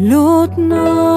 Lord, no.